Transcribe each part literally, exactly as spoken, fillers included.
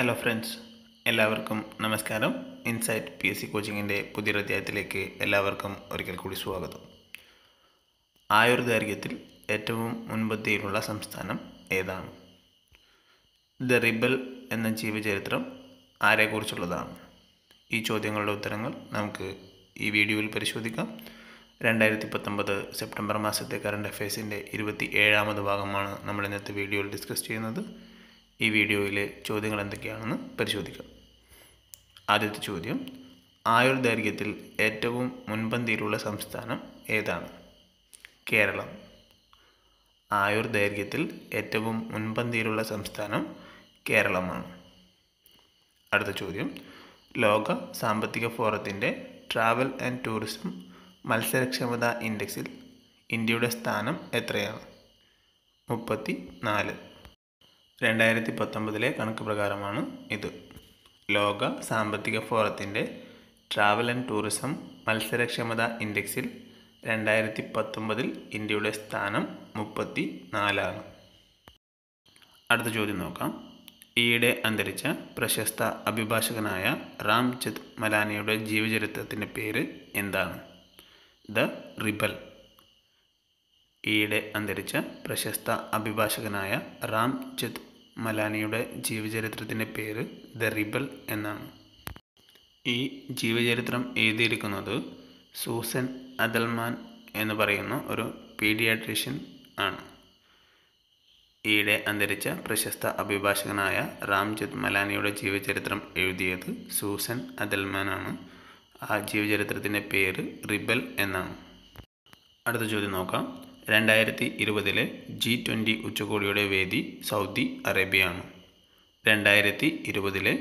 Hello friends, എല്ലാവർക്കും നമസ്കാരം. Insight P S C കോച്ചിങ്ങിൻ്റെ പുതിയൊരു അധ്യായത്തിലേക്ക് എല്ലാവർക്കും ഒരിക്കൽ കൂടി സ്വാഗതം. ആയുർദൈർഘ്യത്തിൽ ഏറ്റവും മുൻപന്തിയിലുള്ള സംസ്ഥാനം ഏതാണ്? ദ റിബൽ എന്ന ജീവചരിത്രം ആരെക്കുറിച്ചുള്ളതാണ്? ഈ ചോദ്യങ്ങളുടെ ഉത്തരങ്ങൾ നമുക്ക് ഈ വീഡിയോയിൽ പരിശോധിക്കാം. രണ്ടായിരത്തി പത്തൊമ്പത് സെപ്റ്റംബർ മാസത്തെ കറണ്ട് അഫയേഴ്സിൻ്റെ ഇരുപത്തി ഏഴാമത് ഭാഗമാണ് നമ്മൾ ഇന്നത്തെ വീഡിയോയിൽ ഡിസ്കസ് ചെയ്യുന്നത്. ഈ വീഡിയോയിലെ ചോദ്യങ്ങൾ എന്തൊക്കെയാണെന്ന് പരിശോധിക്കാം. ആദ്യത്തെ ചോദ്യം, ആയുർദൈർഘ്യത്തിൽ ഏറ്റവും മുൻപന്തിയിലുള്ള സംസ്ഥാനം ഏതാണ്? കേരളം. ആയുർദൈർഘ്യത്തിൽ ഏറ്റവും മുൻപന്തിയിലുള്ള സംസ്ഥാനം കേരളമാണ്. അടുത്ത ചോദ്യം, ലോക സാമ്പത്തിക ഫോറത്തിൻ്റെ ട്രാവൽ ആൻഡ് ടൂറിസം മത്സരക്ഷമത ഇൻഡെക്സിൽ ഇന്ത്യയുടെ സ്ഥാനം എത്രയാണ്? മുപ്പത്തി നാല്. രണ്ടായിരത്തി പത്തൊമ്പതിലെ കണക്ക് പ്രകാരമാണ് ഇത്. ലോക സാമ്പത്തിക ഫോറത്തിൻ്റെ ട്രാവൽ ആൻഡ് ടൂറിസം മത്സരക്ഷമത ഇൻഡെക്സിൽ രണ്ടായിരത്തി പത്തൊമ്പതിൽ ഇന്ത്യയുടെ സ്ഥാനം മുപ്പത്തി നാലാണ്. അടുത്ത ചോദ്യം നോക്കാം. ഈയിടെ അന്തരിച്ച പ്രശസ്ത അഭിഭാഷകനായ റാം ജത്ത് മലാനിയുടെ ജീവചരിത്രത്തിൻ്റെ പേര് എന്താണ്? The rebel. ഈയിടെ അന്തരിച്ച പ്രശസ്ത അഭിഭാഷകനായ റാം ജത്ത് മലാനിയുടെ ജീവചരിത്രത്തിൻ്റെ പേര് ദ റിബൽ എന്നാണ്. ഈ ജീവചരിത്രം എഴുതിയിരിക്കുന്നത് സൂസൻ അദൽമാൻ എന്ന് പറയുന്ന ഒരു പീഡിയാട്രീഷ്യൻ ആണ്. ഈയിടെ അന്തരിച്ച പ്രശസ്ത അഭിഭാഷകനായ റാം ജത്ത് മലാനിയുടെ ജീവചരിത്രം എഴുതിയത് സൂസൻ അദൽമാനാണ്. ആ ജീവചരിത്രത്തിൻ്റെ പേര് റിബൽ എന്നാണ്. അടുത്ത ചോദ്യം നോക്കാം. രണ്ടായിരത്തി ഇരുപതിലെ ജി ട്വൻ്റി ഉച്ചകോടിയുടെ വേദി സൗദി അറേബ്യയാണ്. രണ്ടായിരത്തി ഇരുപതിലെ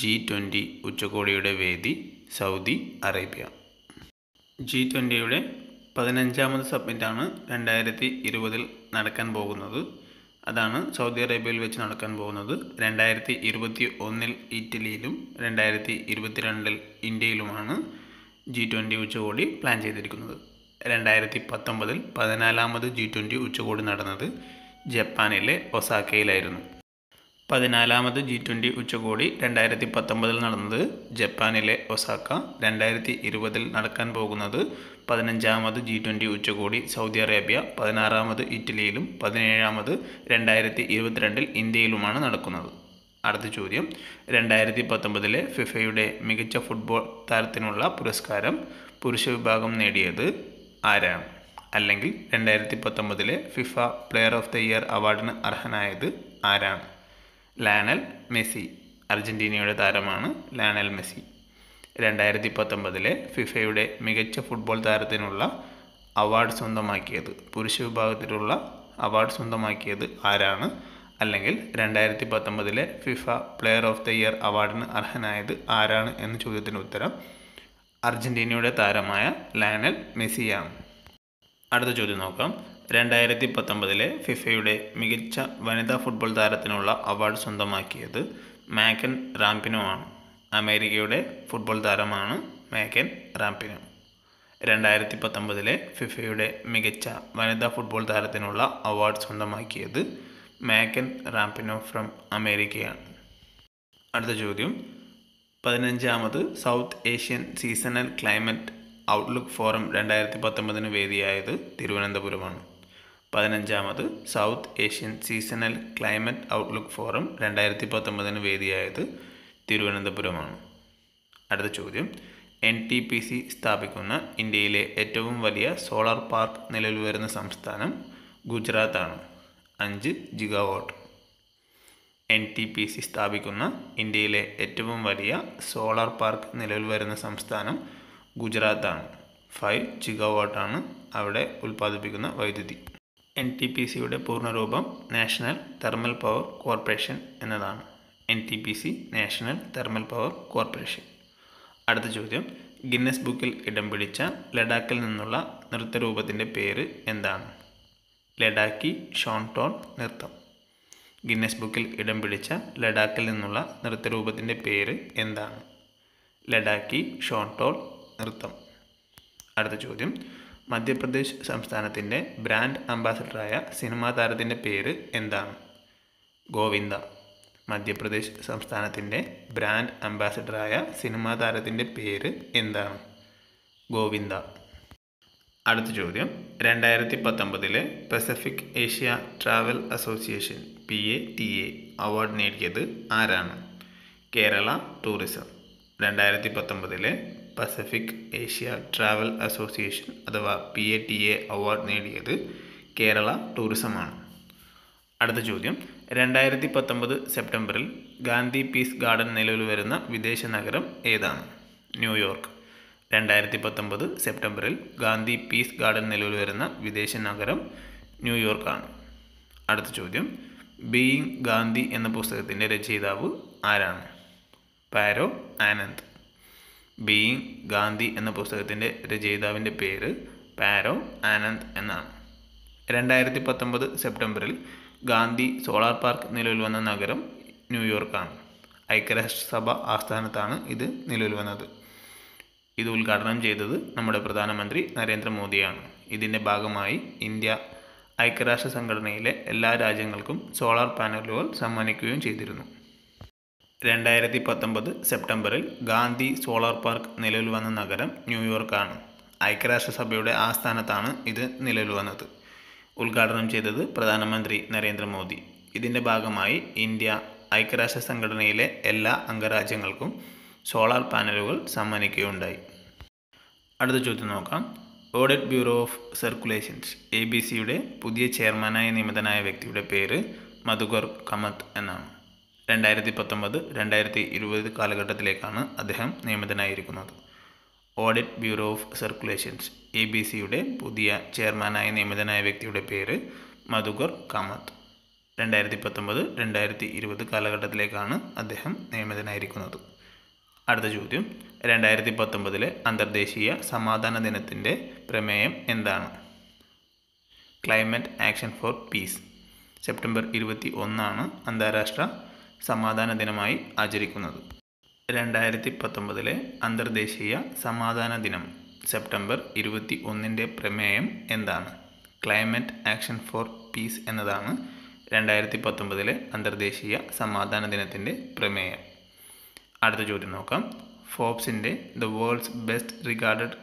ജി ട്വൻ്റി ഉച്ചകോടിയുടെ വേദി സൗദി അറേബ്യ. ജി ട്വൻ്റിയുടെ പതിനഞ്ചാമത് സബ്മിറ്റാണ് രണ്ടായിരത്തി ഇരുപതിൽ നടക്കാൻ പോകുന്നത്. അതാണ് സൗദി അറേബ്യയിൽ വെച്ച് നടക്കാൻ പോകുന്നത്. രണ്ടായിരത്തി ഇരുപത്തി ഒന്നിൽ ഇറ്റലിയിലും രണ്ടായിരത്തി ഇരുപത്തി രണ്ടിൽ ഇന്ത്യയിലുമാണ് ജി ട്വൻ്റി ഉച്ചകോടി പ്ലാൻ ചെയ്തിരിക്കുന്നത്. രണ്ടായിരത്തി പത്തൊമ്പതിൽ പതിനാലാമത് ജി ട്വൻ്റി ഉച്ചകോടി നടന്നത് ജപ്പാനിലെ ഒസാക്കയിലായിരുന്നു. പതിനാലാമത് ജി ട്വൻ്റി ഉച്ചകോടി രണ്ടായിരത്തി പത്തൊമ്പതിൽ നടന്നത് ജപ്പാനിലെ ഒസാക്ക. രണ്ടായിരത്തി ഇരുപതിൽ നടക്കാൻ പോകുന്നത് പതിനഞ്ചാമത് ജി ട്വൻ്റി ഉച്ചകോടി സൗദി അറേബ്യ, പതിനാറാമത് ഇറ്റലിയിലും പതിനേഴാമത് രണ്ടായിരത്തി ഇരുപത്തിരണ്ടിൽ ഇന്ത്യയിലുമാണ് നടക്കുന്നത്. അടുത്ത ചോദ്യം, രണ്ടായിരത്തി പത്തൊമ്പതിലെ ഫിഫയുടെ മികച്ച ഫുട്ബോൾ താരത്തിനുള്ള പുരസ്കാരം പുരുഷ വിഭാഗം നേടിയത് ആരാണ്? അല്ലെങ്കിൽ രണ്ടായിരത്തി പത്തൊമ്പതിലെ FIFA player of the year അവാർഡിന് അർഹനായത് ആരാണ്? Lionel Messi. അർജൻറ്റീനയുടെ താരമാണ് ലയണൽ മെസ്സി. രണ്ടായിരത്തി പത്തൊമ്പതിലെ ഫിഫയുടെ മികച്ച ഫുട്ബോൾ താരത്തിനുള്ള അവാർഡ് സ്വന്തമാക്കിയത്, പുരുഷ വിഭാഗത്തിലുള്ള അവാർഡ് സ്വന്തമാക്കിയത് ആരാണ്? അല്ലെങ്കിൽ രണ്ടായിരത്തി പത്തൊമ്പതിലെ FIFA player of the year അവാർഡിന് അർഹനായത് ആരാണ് എന്ന ചോദ്യത്തിന് ഉത്തരം അർജൻറ്റീനയുടെ താരമായ ലയണൽ മെസ്സിയാണ്. അടുത്ത ചോദ്യം നോക്കാം. രണ്ടായിരത്തി പത്തൊമ്പതിലെ ഫിഫയുടെ മികച്ച വനിതാ ഫുട്ബോൾ താരത്തിനുള്ള അവാർഡ് സ്വന്തമാക്കിയത് മേഗൻ റാപ്പിനോ ആണ്. അമേരിക്കയുടെ ഫുട്ബോൾ താരമാണ് മേഗൻ റാപ്പിനോ. രണ്ടായിരത്തി പത്തൊമ്പതിലെ ഫിഫയുടെ മികച്ച വനിതാ ഫുട്ബോൾ താരത്തിനുള്ള അവാർഡ് സ്വന്തമാക്കിയത് മേഗൻ റാപ്പിനോ ഫ്രം അമേരിക്കയാണ്. അടുത്ത ചോദ്യം, പതിനഞ്ചാമത് South Asian seasonal climate outlook forum രണ്ടായിരത്തി പത്തൊമ്പതിന് വേദിയായത് തിരുവനന്തപുരമാണ്. പതിനഞ്ചാമത് South Asian seasonal climate outlook forum രണ്ടായിരത്തി പത്തൊമ്പതിന് വേദിയായത് തിരുവനന്തപുരമാണ്. അടുത്ത ചോദ്യം, എൻ ടി പി സി സ്ഥാപിക്കുന്ന ഇന്ത്യയിലെ ഏറ്റവും വലിയ സോളാർ പാർക്ക് നിലവിൽ വരുന്ന സംസ്ഥാനം ഗുജറാത്താണ്. അഞ്ച് gigawatt. N T P C സ്ഥാപിക്കുന്ന ഇന്ത്യയിലെ ഏറ്റവും വലിയ സോളാർ പാർക്ക് നിലവിൽ വരുന്ന സംസ്ഥാനം ഗുജറാത്താണ്. ഫൈവ് ജിഗാവാട്ടാണ് അവിടെ ഉൽപ്പാദിപ്പിക്കുന്ന വൈദ്യുതി. എൻ ടി പി സിയുടെ പൂർണ്ണരൂപം നാഷണൽ തെർമൽ പവർ കോർപ്പറേഷൻ എന്നതാണ്. N T P C national thermal power corporation. അടുത്ത ചോദ്യം, ഗിന്നസ് ബുക്കിൽ ഇടം പിടിച്ച ലഡാക്കിൽ നിന്നുള്ള നൃത്തരൂപത്തിൻ്റെ പേര് എന്താണ്? ലഡാക്കി ഷോൺടോൺ നൃത്തം. ഗിന്നസ് ബുക്കിൽ ഇടം പിടിച്ച ലഡാക്കിൽ നിന്നുള്ള നൃത്തരൂപത്തിൻ്റെ പേര് എന്താണ്? ലഡാക്കി ഷോൺടോൺ നൃത്തം. അടുത്ത ചോദ്യം, മധ്യപ്രദേശ് സംസ്ഥാനത്തിൻ്റെ ബ്രാൻഡ് അംബാസഡറായ സിനിമാ താരത്തിൻ്റെ പേര് എന്താണ്? ഗോവിന്ദ. മധ്യപ്രദേശ് സംസ്ഥാനത്തിൻ്റെ ബ്രാൻഡ് അംബാസഡറായ സിനിമാ താരത്തിൻ്റെ പേര് എന്താണ്? ഗോവിന്ദ. അടുത്ത ചോദ്യം, രണ്ടായിരത്തി പത്തൊമ്പതിലെ Pacific Asia travel association P A T A award നേടിയത് ആരാണ്? കേരള ടൂറിസം. രണ്ടായിരത്തി പത്തൊമ്പതിലെ പസഫിക് ഏഷ്യ ട്രാവൽ അസോസിയേഷൻ അഥവാ P A T A award നേടിയത് കേരള ടൂറിസമാണ്. അടുത്ത ചോദ്യം, രണ്ടായിരത്തി പത്തൊമ്പത് സെപ്റ്റംബറിൽ ഗാന്ധി പീസ് ഗാർഡൻ നിലവിൽ വരുന്ന വിദേശ നഗരം ഏതാണ്? ന്യൂയോർക്ക്. രണ്ടായിരത്തി പത്തൊമ്പത് സെപ്റ്റംബറിൽ ഗാന്ധി പീസ് ഗാർഡൻ നിലവിൽ വരുന്ന വിദേശ നഗരം ന്യൂയോർക്കാണ്. അടുത്ത ചോദ്യം, ബീയിങ് ഗാന്ധി എന്ന പുസ്തകത്തിൻ്റെ രചയിതാവ് ആരാണ്? പാരോ ആനന്ദ്. ബീയിങ് ഗാന്ധി എന്ന പുസ്തകത്തിൻ്റെ രചയിതാവിൻ്റെ പേര് പാരോ ആനന്ദ് എന്നാണ്. രണ്ടായിരത്തി പത്തൊമ്പത് സെപ്റ്റംബറിൽ ഗാന്ധി സോളാർ പാർക്ക് നിലവിൽ വന്ന നഗരം ന്യൂയോർക്കാണ്. ഐക്യരാഷ്ട്രസഭ ആസ്ഥാനത്താണ് ഇത് നിലവിൽ വന്നത്. ഇത് ഉദ്ഘാടനം ചെയ്തത് നമ്മുടെ പ്രധാനമന്ത്രി നരേന്ദ്രമോദിയാണ്. ഇതിൻ്റെ ഭാഗമായി ഇന്ത്യ ഐക്യരാഷ്ട്ര സംഘടനയിലെ എല്ലാ രാജ്യങ്ങൾക്കും സോളാർ പാനലുകൾ സമ്മാനിക്കുകയും ചെയ്തിരുന്നു. രണ്ടായിരത്തി പത്തൊമ്പത് സെപ്റ്റംബറിൽ ഗാന്ധി സോളാർ പാർക്ക് നിലവിൽ വന്ന നഗരം ന്യൂയോർക്കാണ്. ഐക്യരാഷ്ട്രസഭയുടെ ആസ്ഥാനത്താണ് ഇത് നിലവിൽ വന്നത്. ഉദ്ഘാടനം ചെയ്തത് പ്രധാനമന്ത്രി നരേന്ദ്രമോദി. ഇതിൻ്റെ ഭാഗമായി ഇന്ത്യ ഐക്യരാഷ്ട്ര സംഘടനയിലെ എല്ലാ അംഗരാജ്യങ്ങൾക്കും സോളാർ പാനലുകൾ സമ്മാനിക്കുകയുണ്ടായി. അടുത്ത ചോദ്യം നോക്കാം. Audit bureau of circulations A B സിയുടെ പുതിയ ചെയർമാനായി നിയമിതനായ വ്യക്തിയുടെ പേര് മധുകർ കമത്ത് എന്നാണ്. രണ്ടായിരത്തി പത്തൊമ്പത് രണ്ടായിരത്തി ഇരുപത് കാലഘട്ടത്തിലേക്കാണ് അദ്ദേഹം നിയമിതനായിരിക്കുന്നത്. Audit bureau of circulations A B സിയുടെ പുതിയ ചെയർമാനായി നിയമിതനായ വ്യക്തിയുടെ പേര് മധുകർ കാമത്ത്. രണ്ടായിരത്തി പത്തൊമ്പത് രണ്ടായിരത്തി ഇരുപത് കാലഘട്ടത്തിലേക്കാണ് അദ്ദേഹം നിയമിതനായിരിക്കുന്നത്. അടുത്ത ചോദ്യം, രണ്ടായിരത്തി പത്തൊമ്പതിലെ അന്തർദേശീയ സമാധാന ദിനത്തിൻ്റെ പ്രമേയം എന്താണ്? Climate action for peace. September ഇരുപത്തി ഒന്നാണ് അന്താരാഷ്ട്ര സമാധാന ദിനമായി ആചരിക്കുന്നത്. രണ്ടായിരത്തി പത്തൊമ്പതിലെ അന്തർദേശീയ സമാധാന ദിനം സെപ്റ്റംബർ ഇരുപത്തി ഒന്നിൻ്റെ പ്രമേയം എന്താണ്? ക്ലൈമറ്റ് ആക്ഷൻ ഫോർ പീസ് എന്നതാണ് രണ്ടായിരത്തി പത്തൊമ്പതിലെ അന്തർദേശീയ സമാധാന ദിനത്തിൻ്റെ പ്രമേയം. അടുത്ത ചോദ്യം നോക്കാം. ഫോബ്സിൻ്റെ the world's best regarded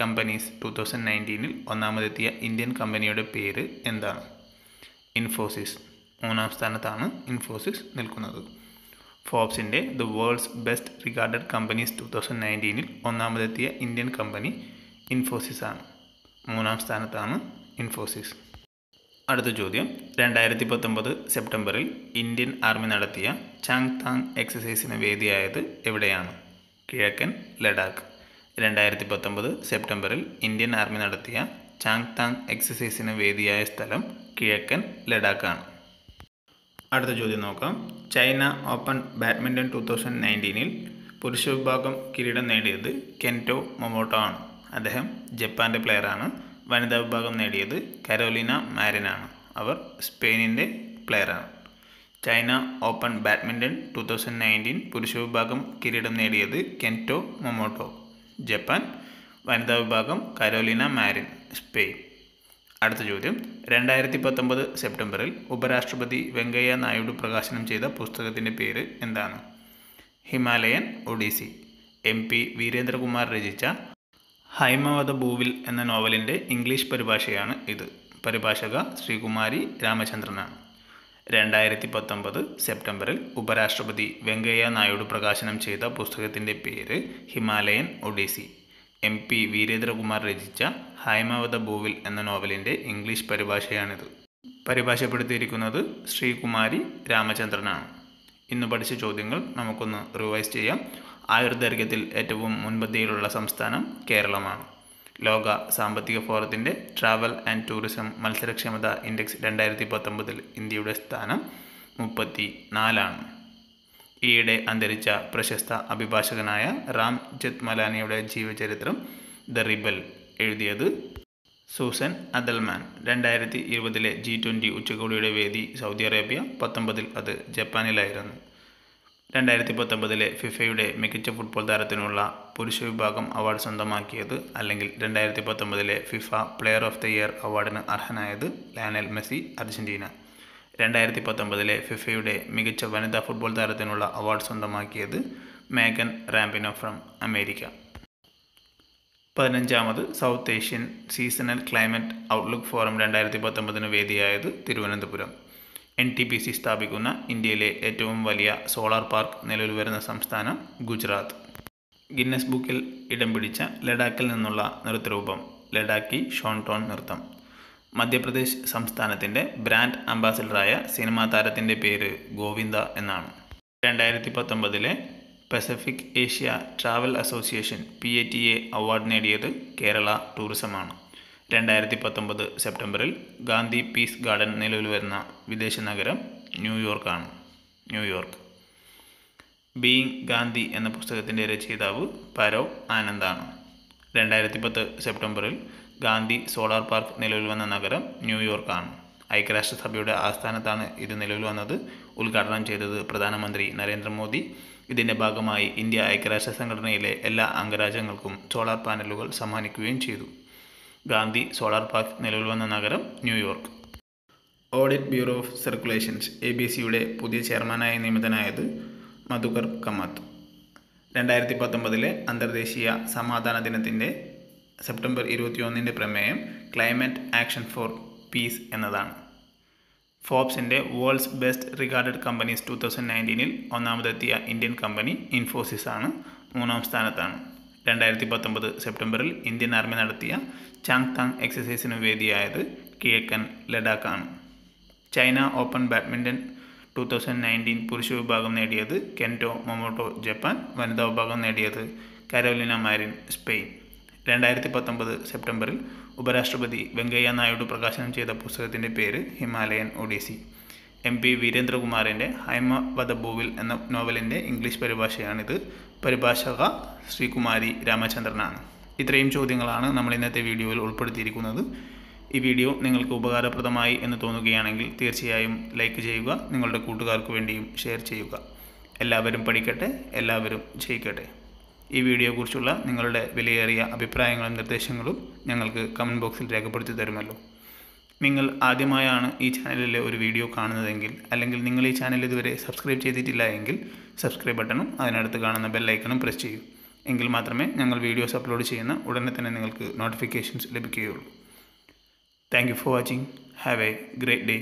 companies two thousand നയൻറ്റീനിൽ ഒന്നാമതെത്തിയ ഇന്ത്യൻ കമ്പനിയുടെ പേര് എന്താണ്? ഇൻഫോസിസ്. മൂന്നാം സ്ഥാനത്താണ് ഇൻഫോസിസ് നിൽക്കുന്നത്. ഫോബ്സിൻ്റെ the world's best regarded companies two thousand നയൻറ്റീനിൽ ഒന്നാമതെത്തിയ ഇന്ത്യൻ കമ്പനി ഇൻഫോസിസ് ആണ്. മൂന്നാം സ്ഥാനത്താണ് ഇൻഫോസിസ്. അടുത്ത ചോദ്യം, രണ്ടായിരത്തി പത്തൊമ്പത് സെപ്റ്റംബറിൽ ഇന്ത്യൻ ആർമി നടത്തിയ ചാങ് താങ് എക്സസൈസിന് വേദിയായത് എവിടെയാണ്? കിഴക്കൻ ലഡാക്ക്. രണ്ടായിരത്തി പത്തൊമ്പത് സെപ്റ്റംബറിൽ ഇന്ത്യൻ ആർമി നടത്തിയ ചാങ് താങ് എക്സസൈസിന് വേദിയായ സ്ഥലം കിഴക്കൻ ലഡാക്കാണ്. അടുത്ത ചോദ്യം നോക്കാം. China open badminton two thousand നയൻറ്റീനിൽ പുരുഷ വിഭാഗം കിരീടം നേടിയത് കെൻറ്റോ മൊമോട്ടോ ആണ്. അദ്ദേഹം ജപ്പാൻ്റെ പ്ലെയറാണ്. വനിതാ വിഭാഗം നേടിയത് കരോലിന മാരിനാണ്. അവർ സ്പെയിനിൻ്റെ പ്ലെയറാണ്. China open badminton two thousand nineteen പുരുഷ വിഭാഗം കിരീടം നേടിയത് കെൻറ്റോ മൊമോട്ടോ, ജപ്പാൻ. വനിതാ വിഭാഗം കരോലിന മാരിൻ, സ്പെയിൻ. അടുത്ത ചോദ്യം, രണ്ടായിരത്തി പത്തൊമ്പത് സെപ്റ്റംബറിൽ ഉപരാഷ്ട്രപതി വെങ്കയ്യ നായിഡു പ്രകാശനം ചെയ്ത പുസ്തകത്തിൻ്റെ പേര് എന്താണ്? Himalayan Odissi. M P Veerendrakumar രചിച്ച ഹൈമവത ഭൂവിൽ എന്ന നോവലിൻ്റെ ഇംഗ്ലീഷ് പരിഭാഷയാണ് ഇത്. പരിഭാഷക ശ്രീകുമാരി രാമചന്ദ്രനാണ്. രണ്ടായിരത്തി പത്തൊമ്പത് സെപ്റ്റംബറിൽ ഉപരാഷ്ട്രപതി വെങ്കയ്യ നായിഡു പ്രകാശനം ചെയ്ത പുസ്തകത്തിൻ്റെ പേര് Himalayan Odissi. M P Veerendrakumar രചിച്ച ഹൈമവത ഭൂവിൽ എന്ന നോവലിൻ്റെ ഇംഗ്ലീഷ് പരിഭാഷയാണിത്. പരിഭാഷപ്പെടുത്തിയിരിക്കുന്നത് ശ്രീകുമാരി രാമചന്ദ്രനാണ്. ഇന്ന് പഠിച്ച ചോദ്യങ്ങൾ നമുക്കൊന്ന് റിവൈസ് ചെയ്യാം. ആയുർദൈർഘ്യത്തിൽ ഏറ്റവും മുൻപന്തിയിലുള്ള സംസ്ഥാനം കേരളമാണ്. ലോക സാമ്പത്തിക ഫോറത്തിൻ്റെ ട്രാവൽ ആൻഡ് ടൂറിസം മത്സരക്ഷമത ഇൻഡെക്സ് രണ്ടായിരത്തി പത്തൊമ്പതിൽ ഇന്ത്യയുടെ സ്ഥാനം മുപ്പത്തി നാലാണ്. ഈയിടെ അന്തരിച്ച പ്രശസ്ത അഭിഭാഷകനായ റാം ജത്ത്മലാനിയുടെ ജീവചരിത്രം ദ റിബൽ എഴുതിയത് സൂസൻ അദൽമാൻ. രണ്ടായിരത്തി ഇരുപതിലെ ജി ട്വൻ്റി ഉച്ചകോടിയുടെ വേദി സൗദി അറേബ്യ, പത്തൊമ്പതിൽ അത് ജപ്പാനിലായിരുന്നു. രണ്ടായിരത്തി പത്തൊമ്പതിലെ ഫിഫയുടെ മികച്ച ഫുട്ബോൾ താരത്തിനുള്ള പുരുഷ വിഭാഗം അവാർഡ് സ്വന്തമാക്കിയത് അല്ലെങ്കിൽ രണ്ടായിരത്തി പത്തൊമ്പതിലെ FIFA player of the year അവാർഡിന് അർഹനായത് ലയണൽ മെസ്സി, അർജൻറ്റീന. രണ്ടായിരത്തി പത്തൊമ്പതിലെ ഫിഫയുടെ മികച്ച വനിതാ ഫുട്ബോൾ താരത്തിനുള്ള അവാർഡ് സ്വന്തമാക്കിയത് മേഗൻ റാംപിനോ ഫ്രം അമേരിക്ക. പതിനഞ്ചാമത് South Asian seasonal climate outlook forum രണ്ടായിരത്തി പത്തൊമ്പതിന് വേദിയായത് Thiruvananthapuram. N T P C സ്ഥാപിക്കുന്ന ഇന്ത്യയിലെ ഏറ്റവും വലിയ സോളാർ പാർക്ക് നിലവിൽ വരുന്ന സംസ്ഥാനം ഗുജറാത്ത്. ഗിന്നസ് ബുക്കിൽ ഇടം പിടിച്ച ലഡാക്കിൽ നിന്നുള്ള നൃത്തരൂപം ലഡാക്കി ഷോൺടോൺ നൃത്തം. മധ്യപ്രദേശ് സംസ്ഥാനത്തിൻ്റെ ബ്രാൻഡ് അംബാസിഡറായ സിനിമാ താരത്തിൻ്റെ പേര് ഗോവിന്ദ എന്നാണ്. രണ്ടായിരത്തി പത്തൊമ്പതിലെ Pacific Asia travel association P A T A award നേടിയത് കേരള ടൂറിസമാണ്. രണ്ടായിരത്തി പത്തൊമ്പത് സെപ്റ്റംബറിൽ ഗാന്ധി പീസ് ഗാർഡൻ നിലവിൽ വരുന്ന വിദേശ നഗരം ന്യൂയോർക്കാണ്. ന്യൂയോർക്ക്. ബീയിങ് ഗാന്ധി എന്ന പുസ്തകത്തിൻ്റെ രചയിതാവ് പരോ ആനന്ദാണ്. രണ്ടായിരത്തി പത്ത് സെപ്റ്റംബറിൽ ഗാന്ധി സോളാർ പാർക്ക് നിലവിൽ വന്ന നഗരം ന്യൂയോർക്കാണ്. ഐക്യരാഷ്ട്രസഭയുടെ ആസ്ഥാനത്താണ് ഇത് നിലവിൽ വന്നത്. ഉദ്ഘാടനം ചെയ്തത് പ്രധാനമന്ത്രി നരേന്ദ്രമോദി. ഇതിൻ്റെ ഭാഗമായി ഇന്ത്യ ഐക്യരാഷ്ട്ര സംഘടനയിലെ എല്ലാ അംഗരാജ്യങ്ങൾക്കും സോളാർ പാനലുകൾ സമ്മാനിക്കുകയും ചെയ്തു. ഗാന്ധി സോളാർ പാർക്ക് നിലവിൽ വന്ന നഗരം New York. Audit bureau of circulations A B സിയുടെ പുതിയ ചെയർമാനായി നിയമിതനായത് മധുകർ കമത്ത്. രണ്ടായിരത്തി പത്തൊമ്പതിലെ അന്തർദേശീയ സമാധാന ദിനത്തിൻ്റെ സെപ്റ്റംബർ ഇരുപത്തിയൊന്നിൻ്റെ പ്രമേയം ക്ലൈമറ്റ് ആക്ഷൻ ഫോർ പീസ് എന്നതാണ്. ഫോബ്സിൻ്റെ world's best regarded companies two thousand നയൻറ്റീനിൽ ഒന്നാമതെത്തിയ ഇന്ത്യൻ കമ്പനി ഇൻഫോസിസ് ആണ്. മൂന്നാം സ്ഥാനത്താണ്. രണ്ടായിരത്തി പത്തൊമ്പത് സെപ്റ്റംബറിൽ ഇന്ത്യൻ ആർമി നടത്തിയ ചാങ്താങ് എക്സസൈസിന് വേദിയായത് കിഴക്കൻ ലഡാക്കാണ്. China open badminton two thousand nineteen പുരുഷ വിഭാഗം നേടിയത് കെൻറ്റോ മൊമോട്ടോ ജപ്പാൻ. വനിതാ വിഭാഗം നേടിയത് കരോലിന മാരിൻ സ്പെയിൻ. രണ്ടായിരത്തി പത്തൊമ്പത് സെപ്റ്റംബറിൽ ഉപരാഷ്ട്രപതി വെങ്കയ്യ നായിഡു പ്രകാശനം ചെയ്ത പുസ്തകത്തിൻ്റെ പേര് ഹിമാലയൻ ഒഡീസി. എം പി വീരേന്ദ്രകുമാറിൻ്റെ ഹൈമവതഭൂവിൽ എന്ന നോവലിൻ്റെ ഇംഗ്ലീഷ് പരിഭാഷയാണിത്. പരിഭാഷക ശ്രീ കുമാരി രാമചന്ദ്രനാണ്. ഇത്രയും ചോദ്യങ്ങളാണ് നമ്മൾ ഇന്നത്തെ വീഡിയോയിൽ ഉൾപ്പെടുത്തിയിരിക്കുന്നത്. ഈ വീഡിയോ നിങ്ങൾക്ക് ഉപകാരപ്രദമായി എന്ന് തോന്നുകയാണെങ്കിൽ തീർച്ചയായും ലൈക്ക് ചെയ്യുക, നിങ്ങളുടെ കൂട്ടുകാർക്ക് വേണ്ടിയും ഷെയർ ചെയ്യുക. എല്ലാവരും പഠിക്കട്ടെ, എല്ലാവരും ജയിക്കട്ടെ. ഈ വീഡിയോയെക്കുറിച്ചുള്ള നിങ്ങളുടെ വിലയേറിയ അഭിപ്രായങ്ങളും നിർദ്ദേശങ്ങളും ഞങ്ങൾക്ക് കമൻറ്റ് ബോക്സിൽ രേഖപ്പെടുത്തി തരുമല്ലോ. നിങ്ങൾ ആദ്യമായാണ് ഈ ചാനലിലെ ഒരു വീഡിയോ കാണുന്നതെങ്കിൽ, അല്ലെങ്കിൽ നിങ്ങൾ ഈ ചാനൽ ഇതുവരെ സബ്സ്ക്രൈബ് ചെയ്തിട്ടില്ല എങ്കിൽ സബ്സ്ക്രൈബ് ബട്ടണും അതിനടുത്ത് കാണുന്ന ബെല്ലൈക്കണും പ്രസ് ചെയ്യൂ. എങ്കിൽ മാത്രമേ ഞങ്ങൾ വീഡിയോസ് അപ്ലോഡ് ചെയ്യുന്ന ഉടനെ തന്നെ നിങ്ങൾക്ക് നോട്ടിഫിക്കേഷൻസ് ലഭിക്കുകയുള്ളൂ. Thank you for watching. Have a great day.